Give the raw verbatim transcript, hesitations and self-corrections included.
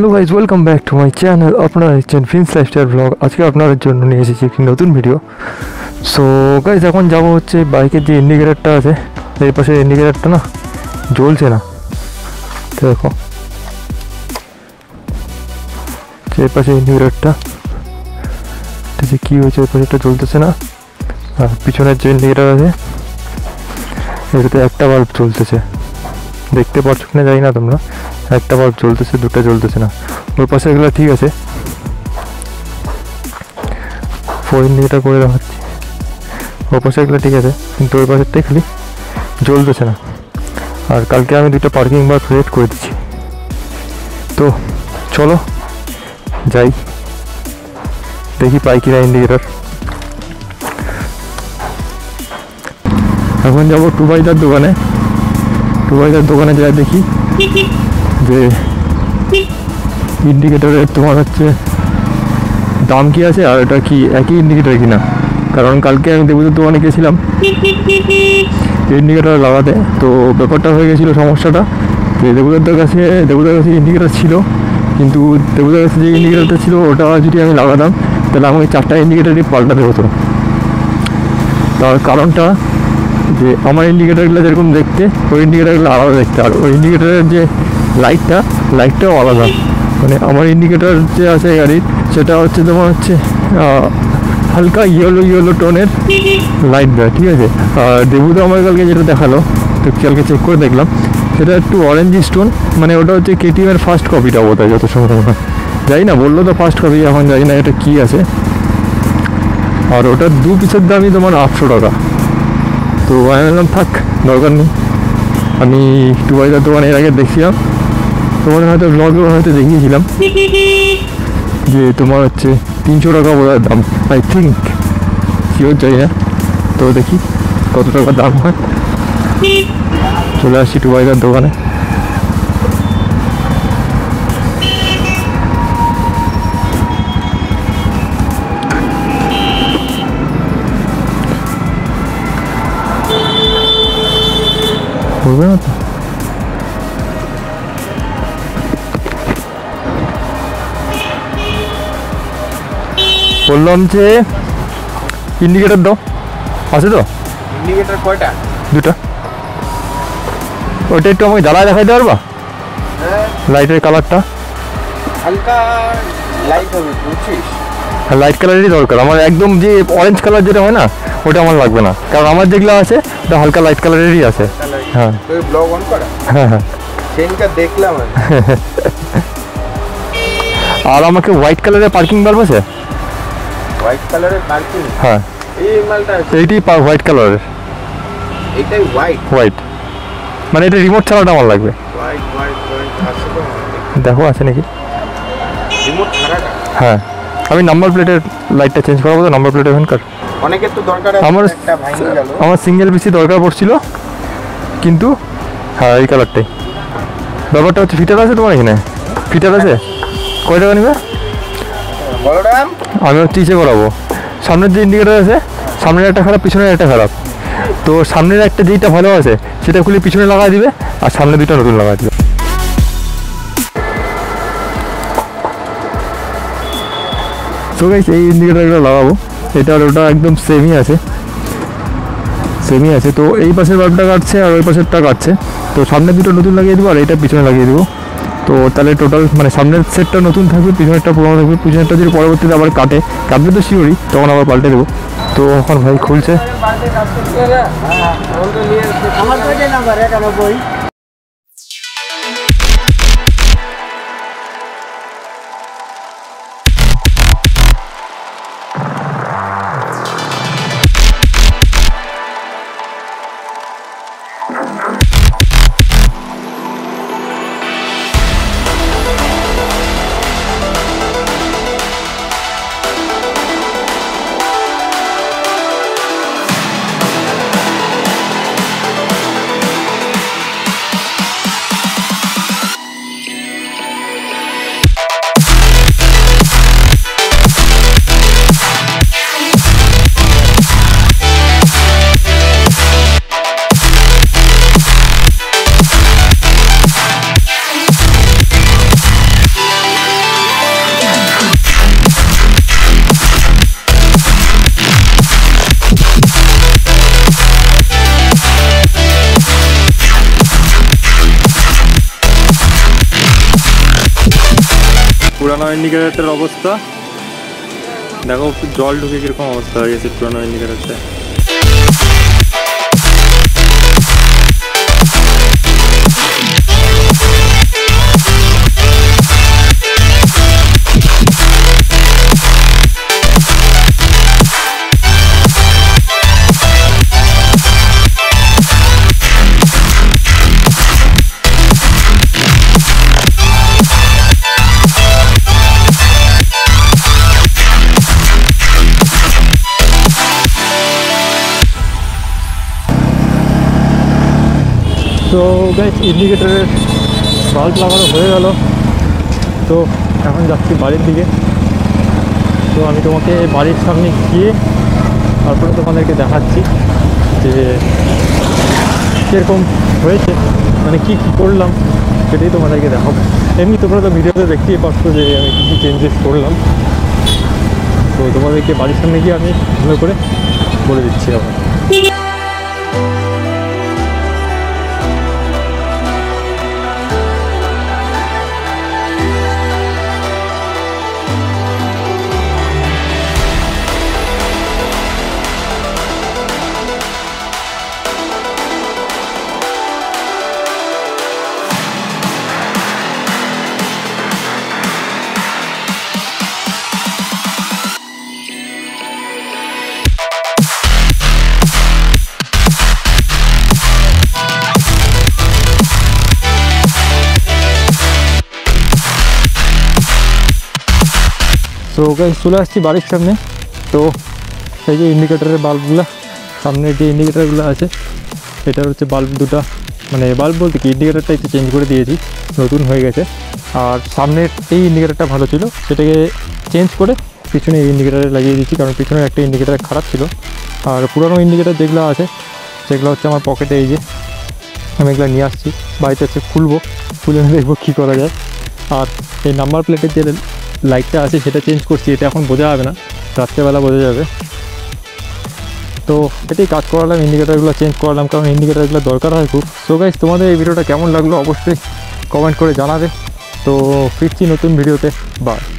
Hello guys, welcome back to my channel. আপনারা দেখছেন ফিন্স lifestyle blog. আজকে আপনাদের জন্য নিয়ে এসেছি একটি নতুন ভিডিও। সো গাইজ, এখন যাব হচ্ছে বাইকের যে ইন্ডিকেটারটা আছে, এই পাশে ইন্ডিকেটারটা না জ্বলছে না, দেখো এই পাশে ইন্ডিকেটারটা, ঠিক আছে, কী হয়েছে, এই পাশেটা জ্বলতেছে না। আর পিছনের যে ইন্ডিকেটার আছে এটাতে একটা বাল্ব চলতেছে, দেখতে পাচ্ছ কিনা যাই না তোমরা, একটা বাল্ব জ্বলতেছে, দুটো জ্বলতেছে না। ওই পাশে এগুলো ঠিক আছে, ফোর ইন্ডিকেটার করে রাখাচ্ছি, ওই পাশে এগুলো ঠিক আছে, কিন্তু ওই পাশেরটাই খালি জ্বলতেছে না। আর কালকে আমি দুটো পার্কিং বাল্ব সিলেক্ট করে দিচ্ছি, তো চলো যাই দেখি পাই কিনা ইন্ডিকেটার। এখন যাবো টুবাইদার দোকানে, টুবাইদার দোকানে যাই দেখি যে ইন্ডিকেটারের তোমার হচ্ছে দাম কি আছে আর এটা কি একই ইন্ডিকেটার কিনা। কারণ কালকে আমি দেবুদের দোকানে গেছিলাম ইন্ডিকেটার লাগাতে, তো ব্যাপারটা হয়ে গেছিলো সমস্যাটা যে দেবুদার কাছে দেবুদার কাছে ইন্ডিকেটার ছিল, কিন্তু দেবুদার কাছে যে ইন্ডিকেটারটা ছিল ওটা যদি আমি লাগাতাম তাহলে আমাকে চারটা ইন্ডিকেটারই পাল্টাতে হতো। তার কারণটা যে আমার ইন্ডিকেটারগুলো যেরকম দেখতে ওই ইন্ডিকেটারগুলো আলাদা দেখতে, আর ওই ইন্ডিকেটারের যে লাইটটা লাইটটাও আলাদা। মানে আমার ইন্ডিকেটার যে আছে গাড়ির সেটা হচ্ছে তোমার হচ্ছে হালকা ইয়েলো ইয়েলো টোনের লাইট দেয়, ঠিক আছে। আর দেবুদা আমার কালকে যেটা দেখালো, তো কালকে চেক করে দেখলাম, সেটা একটু অরেঞ্জি স্টোন, মানে ওটা হচ্ছে কেটিএমের ফার্স্ট কপিটা বোধ হয়, যত সম্ভব হয় জানি না, বললো তো ফার্স্ট কপি, এখন জানি না এটা কী আছে। আর ওটার দু পিসের দামই তোমার আটশো টাকা, তো আমি বললাম থাক দরকার নেই। আমি টুবাইদার দোকানে এর আগে দেখছিলাম, তোমার হয়তো ব্লগে হয়তো দেখিয়েছিলাম যে তোমার হচ্ছে তিনশো টাকা বোধহয় দাম, আই থিঙ্ক, কিও চাই না, তো দেখি কত টাকা দাম হয়। চলে আসছি টুবাইদার দোকানে। বললাম যে ইন্ডিকেটর দাও, আছে তো ইন্ডিকেটর কয়টা, দুটো, ওইটা একটু আমাকে জ্বালায় দেখাইতে পারবা? লাইটের কালারটা হালকা লাইট হবে, বুঝছিস, লাইট কালারেরই দরকার আমার, একদম যে অরেঞ্জ কালার যেটা হয় না ওটা আমার লাগবে না, কারণ আমার যেগুলো আছে ওটা হালকা লাইট কালারেরই আছে। হ্যাঁ, তুই ব্লগ অন কর। হ্যাঁ হ্যাঁ, সেটা দেখলাম আমি। আর আমাকে হোয়াইট কালারের পার্কিং বাল্ব আছে, হোয়াইট কালারের পার্কিং, হ্যাঁ এই মালটা আছে, এইটাই পা হোয়াইট কালারের, এটাই হোয়াইট হোয়াইট, মানে এটা রিমোট ছাড়াটা আমার লাগবে। হোয়াইট হোয়াইট হোয়াইট আছে তো, দেখো আছে নাকি রিমোট ছাড়াটা। হ্যাঁ, আমি নাম্বার প্লেটের লাইটটা চেঞ্জ করব, তো নাম্বার প্লেটে এখানকার অনেকের তো দরকার আছে, আমার একটা ভাঙি গেল, আমার সিঙ্গেল পিসি দরকার পড়ছিল, কিন্তু হ্যাঁ এই কালারটাই। ব্যাপারটা হচ্ছে ফিটার আছে তোমার এখানে, ফিটার আছে, কয় টাকা নেবে বলরাম? আমি হচ্ছে ইসে করাবো, সামনের যে ইন্ডিকেটার আছে সামনের একটা খারাপ, পিছনের একটা খারাপ, তো সামনের একটা যেটা ভালো আছে সেটা খুলে পিছনে লাগাই দিবে, আর সামনে দুটো নতুন লাগাই দিবে। তো গাইস, এই ইন্ডিকেটারগুলো লাগাবো, এটা আর ওটা একদম সেমই আছে, সেমই আছে। তো এই পাশের বাল্বটা কাটছে আর ওই পাশেরটা কাটছে, তো সামনে দুটো নতুন লাগিয়ে দেবো আর এটা পিছনে লাগিয়ে দেবো। তো তাহলে টোটাল মানে সামনের সেটটা নতুন থাকবে, পিছনেরটা পুরোনো থাকবে। পিছনেরটা যদি পরবর্তীতে আবার কাটে, কাটবে তো শিওরই, তখন আবার পাল্টে দেবো। তো এখন ভাই খুলছে, ইন্ডিকেটরের অবস্থা দেখো, জল ঢুকে কিরকম অবস্থা হয়ে গেছে পুরনো ইন্ডিকেটরটা। তো গাইস ইন্ডিকেটরের বাল্ব লাগানো হয়ে গেল, তো এখন যাচ্ছি বাড়ির দিকে। তো আমি তোমাকে বাড়ির সামনে গিয়ে তারপরে তোমাদেরকে দেখাচ্ছি যে কীরকম হয়েছে, মানে কি কী করলাম সেটাই তোমাদেরকে দেখাবো। এমনি তোমরা তো ভিডিওতে দেখতেই পাচ্ছ যে আমি কী কী চেঞ্জেস করলাম, তো তোমাদেরকে বাড়ির সামনে গিয়ে আমি ভালো করে বলে দিচ্ছি আবার। তো গাইস চলে আসছি বাড়ির সামনে। তো এই যে ইন্ডিকেটারের বাল্বগুলো, সামনে যে ইন্ডিকেটারগুলো আছে এটার হচ্ছে বাল্ব দুটো, মানে বাল্ব বলতে কি ইন্ডিকেটারটা একটু চেঞ্জ করে দিয়েছি, নতুন হয়ে গেছে। আর সামনের এই ইন্ডিকেটারটা ভালো ছিল, সেটাকে চেঞ্জ করে পিছনে এই ইন্ডিকেটারে লাগিয়ে দিয়েছি, কারণ পিছনের একটা ইন্ডিকেটার খারাপ ছিল। আর পুরনো ইন্ডিকেটার যেগুলো আছে সেগুলো হচ্ছে আমার পকেটে, এই যে আমি এগুলো নিয়ে আসছি, বাড়িতে হচ্ছে খুলবো, খুলে দেখবো কী করা যায়। আর এই নাম্বার প্লেটের যে লাইটটা আছে সেটা চেঞ্জ করছি, এটা এখন বোঝা যাবে না, রাত্রেবেলা বোঝা যাবে। তো এটাই কাজ করালাম, ইন্ডিকেটারগুলো চেঞ্জ করলাম, কারণ ইন্ডিকেটারগুলো দরকার হয় খুব। সো গাইস তোমাদের এই ভিডিওটা কেমন লাগলো অবশ্যই কমেন্ট করে জানাবে। তো ফিরছি নতুন ভিডিওতে, বাই।